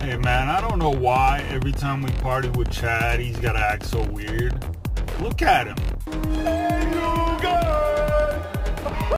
Hey man, I don't know why every time we party with Chad, he's gotta act so weird. Look at him.